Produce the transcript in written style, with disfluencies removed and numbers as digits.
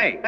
Hey.